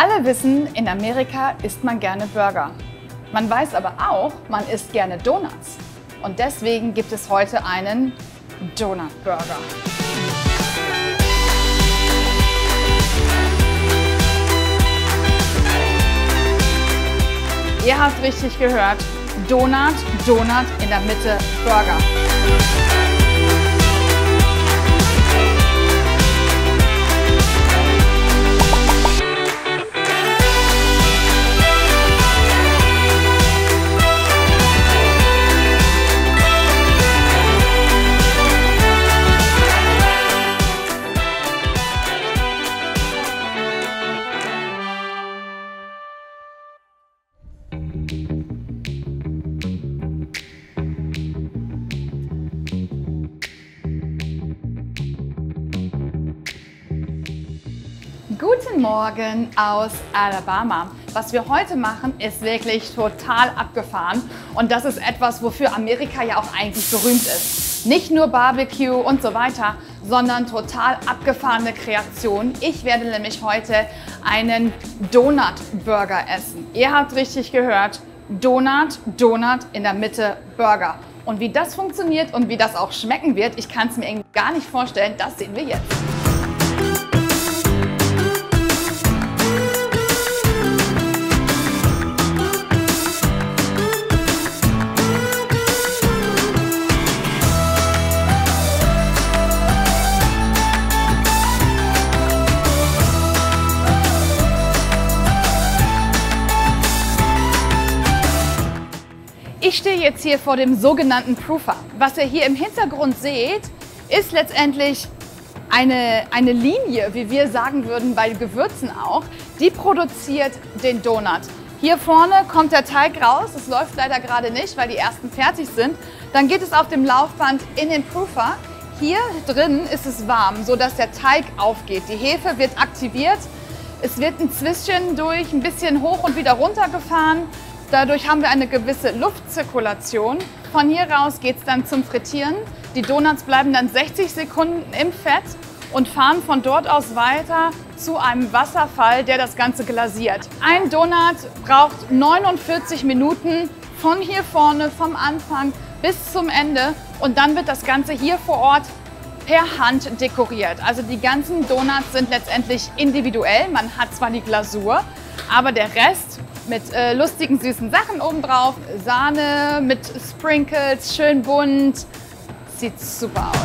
Alle wissen, in Amerika isst man gerne Burger. Man weiß aber auch, man isst gerne Donuts. Und deswegen gibt es heute einen Donut-Burger. Ihr habt richtig gehört. Donut, Donut, in der Mitte Burger. Guten Morgen aus Alabama. Was wir heute machen, ist wirklich total abgefahren. Und das ist etwas, wofür Amerika ja auch eigentlich berühmt ist. Nicht nur Barbecue und so weiter, sondern total abgefahrene Kreationen. Ich werde nämlich heute einen Donut-Burger essen. Ihr habt richtig gehört, Donut, Donut, in der Mitte Burger. Und wie das funktioniert und wie das auch schmecken wird, ich kann es mir irgendwie gar nicht vorstellen, das sehen wir jetzt. Ich stehe jetzt hier vor dem sogenannten Proofer. Was ihr hier im Hintergrund seht, ist letztendlich eine Linie, wie wir sagen würden, bei Gewürzen auch. Die produziert den Donut. Hier vorne kommt der Teig raus. Es läuft leider gerade nicht, weil die ersten fertig sind. Dann geht es auf dem Laufband in den Proofer. Hier drin ist es warm, sodass der Teig aufgeht. Die Hefe wird aktiviert. Es wird ein Zwischen durch, ein bisschen hoch und wieder runter gefahren. Dadurch haben wir eine gewisse Luftzirkulation. Von hier raus geht es dann zum Frittieren. Die Donuts bleiben dann 60 Sekunden im Fett und fahren von dort aus weiter zu einem Wasserfall, der das Ganze glasiert. Ein Donut braucht 49 Minuten von hier vorne, vom Anfang bis zum Ende. Und dann wird das Ganze hier vor Ort per Hand dekoriert. Also die ganzen Donuts sind letztendlich individuell. Man hat zwar die Glasur, aber der Rest mit lustigen, süßen Sachen obendrauf. Sahne mit Sprinkles, schön bunt. Sieht super aus.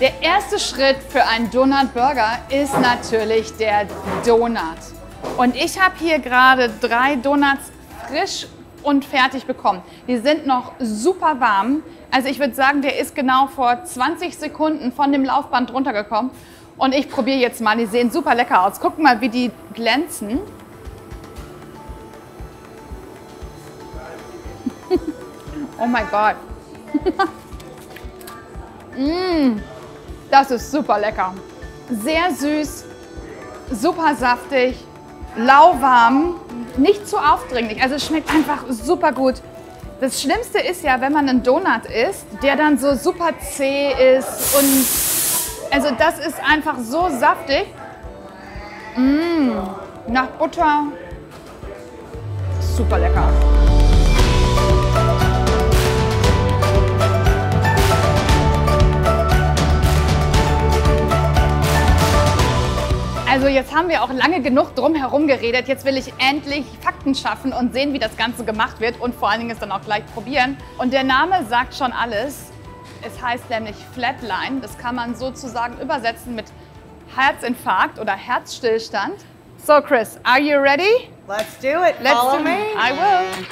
Der erste Schritt für einen Donut-Burger ist natürlich der Donut. Und ich habe hier gerade 3 Donuts frisch und fertig bekommen. Die sind noch super warm. Also ich würde sagen, der ist genau vor 20 Sekunden von dem Laufband runtergekommen. Und ich probiere jetzt mal. Die sehen super lecker aus. Guck mal, wie die glänzen. Oh mein Gott. Das ist super lecker. Sehr süß, super saftig, lauwarm. Nicht zu aufdringlich, also es schmeckt einfach super gut. Das Schlimmste ist ja, wenn man einen Donut isst, der dann so super zäh ist und also das ist einfach so saftig. Nach Butter, super lecker. Also jetzt haben wir auch lange genug drumherum geredet. Jetzt will ich endlich Fakten schaffen und sehen, wie das Ganze gemacht wird und vor allen Dingen es dann auch gleich probieren. Und der Name sagt schon alles. Es heißt nämlich Flatline. Das kann man sozusagen übersetzen mit Herzinfarkt oder Herzstillstand. So Chris, are you ready? Let's do it. Let's follow me. I will.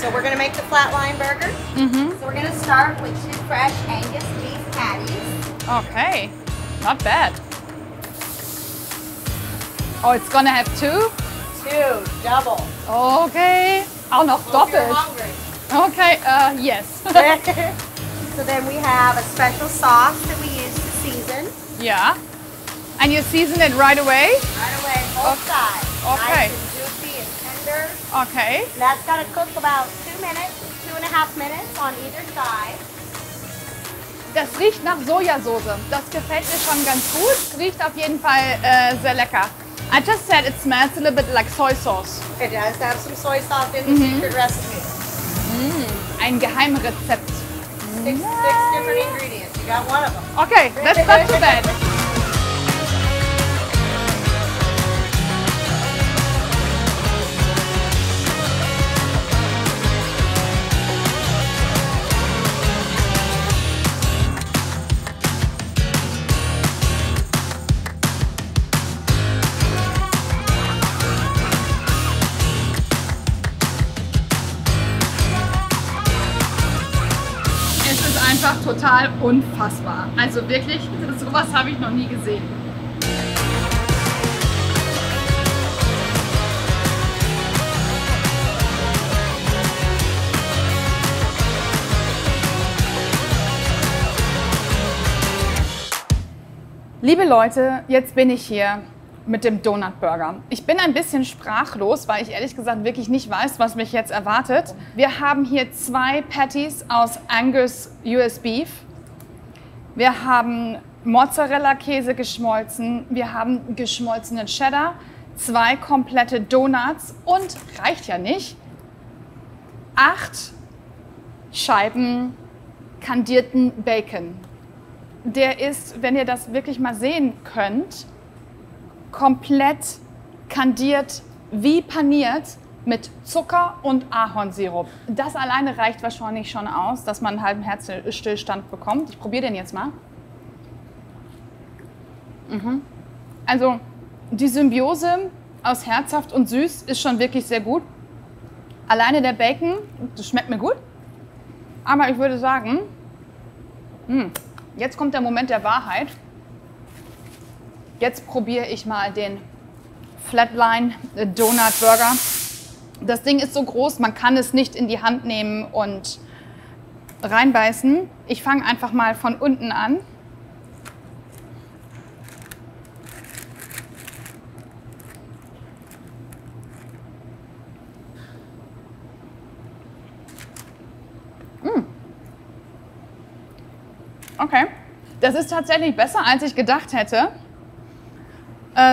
So we're gonna make the Flatline burger. So we're gonna start with 2 fresh Angus beef patties. Okay, not bad. Oh, it's gonna have 2? 2, double. Okay, auch noch doppelt. Okay, yes. So then we have a special sauce that we use to season. Yeah. And you season it right away? Right away, both sides. Okay. Nice and juicy and tender. Okay. And that's got to cook about 2 minutes, 2.5 minutes on either side. Das riecht nach Sojasauce. Das gefällt mir schon ganz gut. Riecht auf jeden Fall sehr lecker. I just said it smells a little bit like soy sauce. It does have some soy sauce in the secret recipe. Ein Geheimrezept. Six different ingredients. You got one of them. Okay, that's not too bad. Einfach total unfassbar. Also wirklich, sowas habe ich noch nie gesehen. Liebe Leute, jetzt bin ich hier mit dem Donut Burger. Ich bin ein bisschen sprachlos, weil ich ehrlich gesagt wirklich nicht weiß, was mich jetzt erwartet. Wir haben hier 2 Patties aus Angus US Beef. Wir haben Mozzarella-Käse geschmolzen. Wir haben geschmolzenen Cheddar, 2 komplette Donuts und, reicht ja nicht, 8 Scheiben kandierten Bacon. Der ist, wenn ihr das wirklich mal sehen könnt, komplett kandiert, wie paniert, mit Zucker und Ahornsirup. Das alleine reicht wahrscheinlich schon aus, dass man einen halben Herzstillstand bekommt. Ich probiere den jetzt mal. Also die Symbiose aus herzhaft und süß ist schon wirklich sehr gut. Alleine der Bacon, das schmeckt mir gut. Aber ich würde sagen, jetzt kommt der Moment der Wahrheit. Jetzt probiere ich mal den Flatline Donut Burger. Das Ding ist so groß, man kann es nicht in die Hand nehmen und reinbeißen. Ich fange einfach mal von unten an. Okay, das ist tatsächlich besser, als ich gedacht hätte.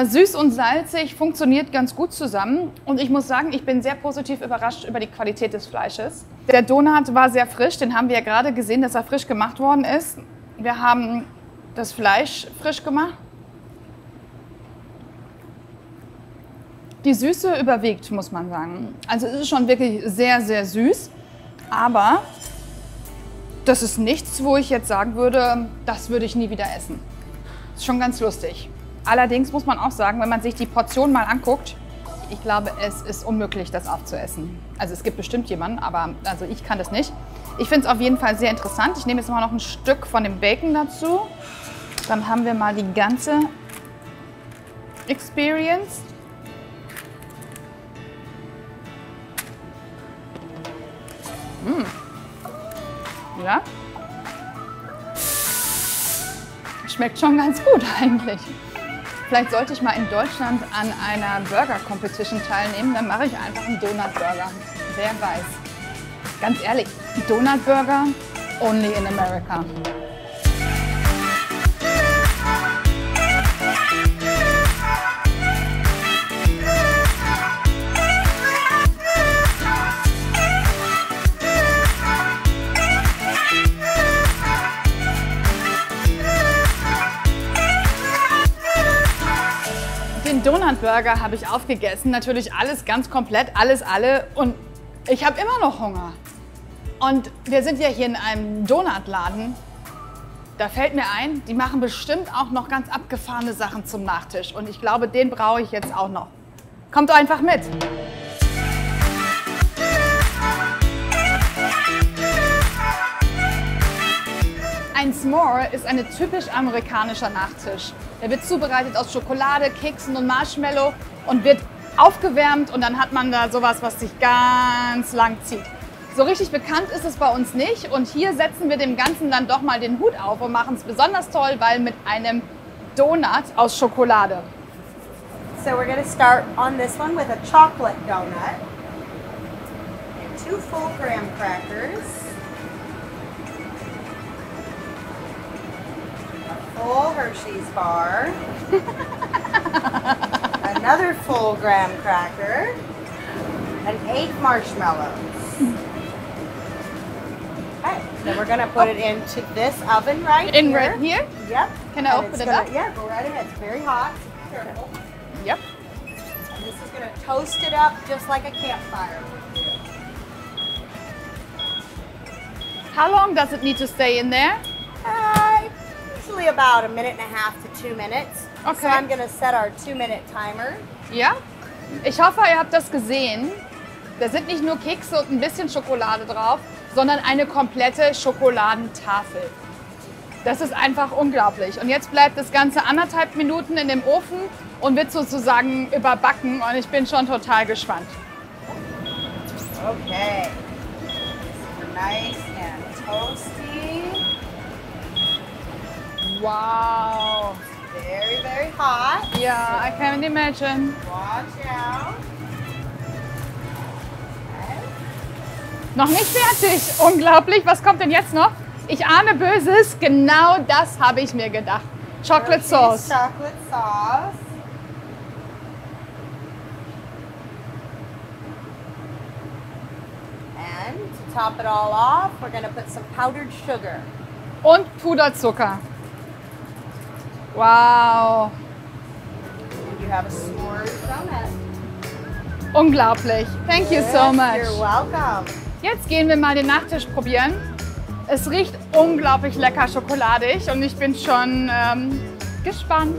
Süß und salzig funktioniert ganz gut zusammen und ich muss sagen, ich bin sehr positiv überrascht über die Qualität des Fleisches. Der Donut war sehr frisch, den haben wir ja gerade gesehen, dass er frisch gemacht worden ist. Wir haben das Fleisch frisch gemacht. Die Süße überwiegt, muss man sagen. Also es ist schon wirklich sehr, sehr süß, aber das ist nichts, wo ich jetzt sagen würde, das würde ich nie wieder essen. Ist schon ganz lustig. Allerdings muss man auch sagen, wenn man sich die Portion mal anguckt, ich glaube, es ist unmöglich, das aufzuessen. Also es gibt bestimmt jemanden, aber also ich kann das nicht. Ich finde es auf jeden Fall sehr interessant. Ich nehme jetzt mal noch ein Stück von dem Bacon dazu. Dann haben wir mal die ganze Experience. Ja. Schmeckt schon ganz gut eigentlich. Vielleicht sollte ich mal in Deutschland an einer Burger-Competition teilnehmen, dann mache ich einfach einen Donut-Burger. Wer weiß. Ganz ehrlich, Donut-Burger only in America. Donut Burger habe ich aufgegessen, natürlich alles ganz komplett, alles alle und ich habe immer noch Hunger. Und wir sind ja hier in einem Donutladen, da fällt mir ein, die machen bestimmt auch noch ganz abgefahrene Sachen zum Nachtisch und ich glaube, den brauche ich jetzt auch noch. Kommt einfach mit! Ein S'more ist ein typisch amerikanischer Nachtisch. Der wird zubereitet aus Schokolade, Keksen und Marshmallow und wird aufgewärmt und dann hat man da sowas, was sich ganz lang zieht. So richtig bekannt ist es bei uns nicht und hier setzen wir dem Ganzen dann doch mal den Hut auf und machen es besonders toll, weil mit einem Donuts aus Schokolade. So we're going to start on this one with a chocolate donut and 2 full graham crackers, a full Hershey's bar, another full graham cracker, and 8 marshmallows. Then we're gonna put it into this oven right here. Yep. Can I open it up? Yeah, go right ahead. It's very hot. Careful. Yep. And this is gonna toast it up just like a campfire. How long does it need to stay in there? Usually about 1.5 to 2 minutes. Okay. So I'm gonna set our 2-minute timer. Yeah. Ich hoffe, ihr habt das gesehen. Da sind nicht nur Kekse und ein bisschen Schokolade drauf, sondern eine komplette Schokoladentafel. Das ist einfach unglaublich. Und jetzt bleibt das Ganze 1,5 Minuten in dem Ofen und wird sozusagen überbacken. Und ich bin schon total gespannt. Okay. Nice and toasty. Wow. Very, very hot. Yeah, so I can imagine. Watch out. Noch nicht fertig. Unglaublich. Was kommt denn jetzt noch? Ich ahne Böses. Genau das habe ich mir gedacht. Chocolate Sauce. Chocolate Sauce. And to top it all off, we're going to put some powdered sugar. Und Puderzucker. Wow. And you have a s'mores donut. Unglaublich. Thank you so much. You're welcome. Jetzt gehen wir mal den Nachtisch probieren. Es riecht unglaublich lecker schokoladig und ich bin schon gespannt.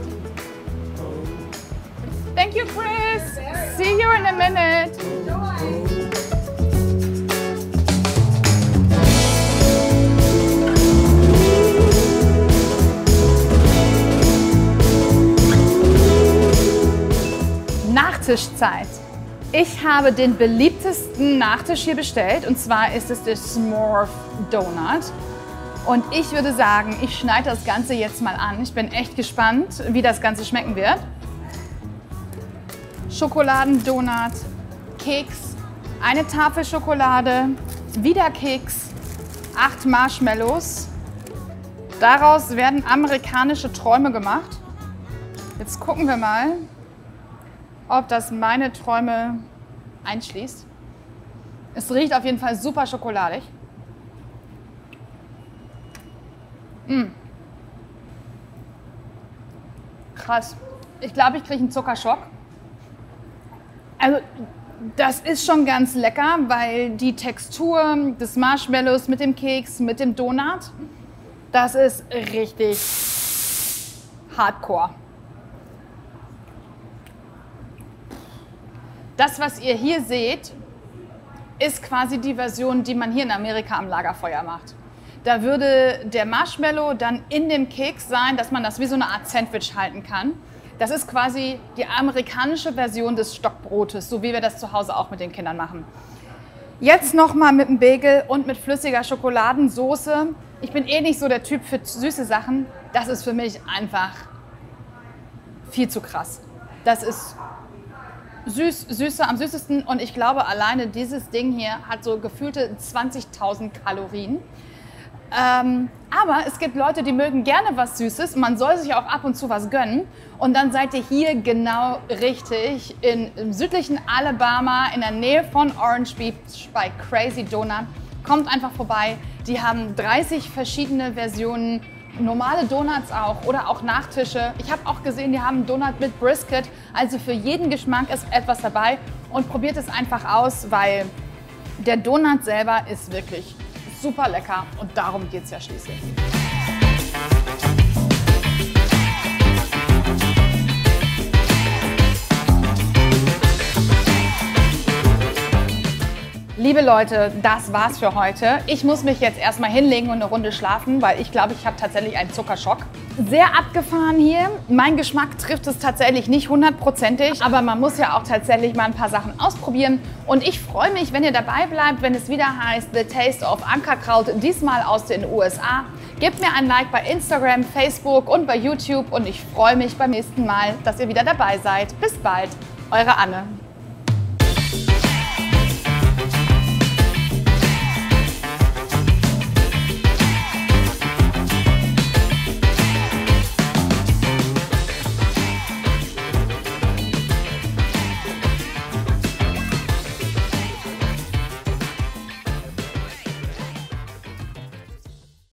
Thank you, Chris. See you in a minute. Nachtischzeit. Ich habe den beliebtesten Nachtisch hier bestellt, und zwar ist es der Smurf Donut. Und ich würde sagen, ich schneide das Ganze jetzt mal an. Ich bin echt gespannt, wie das Ganze schmecken wird. Schokoladendonut, Keks, eine Tafel Schokolade, wieder Keks, 8 Marshmallows. Daraus werden amerikanische Träume gemacht. Jetzt gucken wir mal, ob das meine Träume einschließt. Es riecht auf jeden Fall super schokoladig. Krass. Ich glaube, ich kriege einen Zuckerschock. Also, das ist schon ganz lecker, weil die Textur des Marshmallows mit dem Keks, mit dem Donut, das ist richtig hardcore. Das, was ihr hier seht, ist quasi die Version, die man hier in Amerika am Lagerfeuer macht. Da würde der Marshmallow dann in dem Keks sein, dass man das wie so eine Art Sandwich halten kann. Das ist quasi die amerikanische Version des Stockbrotes, so wie wir das zu Hause auch mit den Kindern machen. Jetzt nochmal mit einem Bagel und mit flüssiger Schokoladensoße. Ich bin eh nicht so der Typ für süße Sachen. Das ist für mich einfach viel zu krass. Das ist süß, süßer, am süßesten, und ich glaube, alleine dieses Ding hier hat so gefühlte 20.000 Kalorien. Aber es gibt Leute, die mögen gerne was Süßes, man soll sich auch ab und zu was gönnen, und dann seid ihr hier genau richtig im südlichen Alabama in der Nähe von Orange Beach bei Crazy Donut. Kommt einfach vorbei, die haben 30 verschiedene Versionen. Normale Donuts auch oder auch Nachtische. Ich habe auch gesehen, die haben einen Donut mit Brisket. Also für jeden Geschmack ist etwas dabei, und probiert es einfach aus, weil der Donut selber ist wirklich super lecker, und darum geht es ja schließlich. Liebe Leute, das war's für heute. Ich muss mich jetzt erstmal hinlegen und eine Runde schlafen, weil ich glaube, ich habe tatsächlich einen Zuckerschock. Sehr abgefahren hier. Mein Geschmack trifft es tatsächlich nicht 100%, aber man muss ja auch tatsächlich mal ein paar Sachen ausprobieren. Und ich freue mich, wenn ihr dabei bleibt, wenn es wieder heißt The Taste of Ankerkraut, diesmal aus den USA. Gebt mir ein Like bei Instagram, Facebook und bei YouTube und ich freue mich beim nächsten Mal, dass ihr wieder dabei seid. Bis bald, eure Anne.